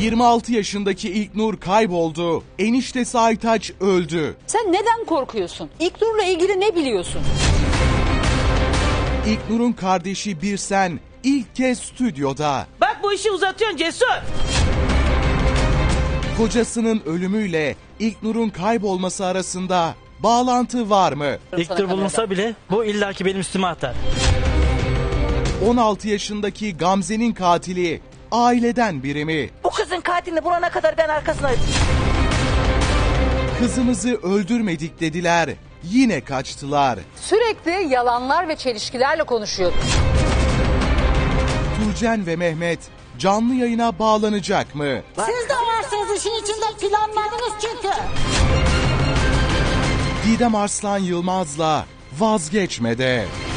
26 yaşındaki İknur kayboldu. Eniştesi Aytaç öldü. Sen neden korkuyorsun? İknur'la ilgili ne biliyorsun? İknur'un kardeşi Birsen ilk kez stüdyoda. Bak bu işi uzatıyorsun Cesur. Kocasının ölümüyle İknur'un kaybolması arasında bağlantı var mı? İknur bulunsa bile bu illaki benim üstüme atar. 16 yaşındaki Gamze'nin katili aileden biri mi? Bu kızın katilini bulana kadar ben arkasındayım. Kızımızı öldürmedik dediler. Yine kaçtılar. Sürekli yalanlar ve çelişkilerle konuşuyor. Burcin ve Mehmet canlı yayına bağlanacak mı? Siz de varsınız işin içinde, planladınız çünkü. Didem Arslan Yılmaz'la vazgeçmedi.